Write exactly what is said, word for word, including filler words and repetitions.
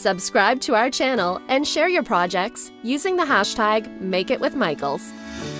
Subscribe to our channel and share your projects using the hashtag MakeItWithMichaels.